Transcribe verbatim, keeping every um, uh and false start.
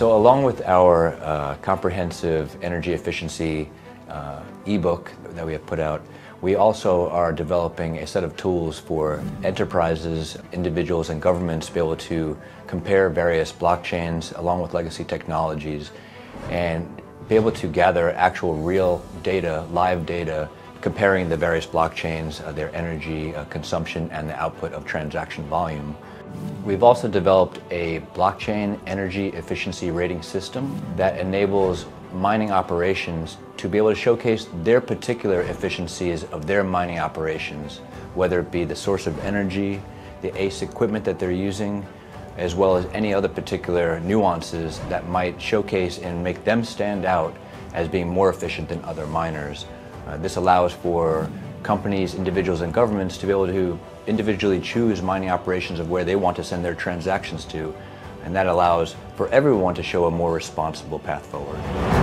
So along with our uh, comprehensive energy efficiency uh, ebook that we have put out, we also are developing a set of tools for enterprises, individuals, and governments to be able to compare various blockchains along with legacy technologies and be able to gather actual real data, live data, comparing the various blockchains, uh, their energy uh, consumption, and the output of transaction volume. We've also developed a blockchain energy efficiency rating system that enables mining operations to be able to showcase their particular efficiencies of their mining operations, whether it be the source of energy, the A S I C equipment that they're using, as well as any other particular nuances that might showcase and make them stand out as being more efficient than other miners. Uh, this allows for companies, individuals, and governments to be able to individually choose mining operations of where they want to send their transactions to, and that allows for everyone to show a more responsible path forward.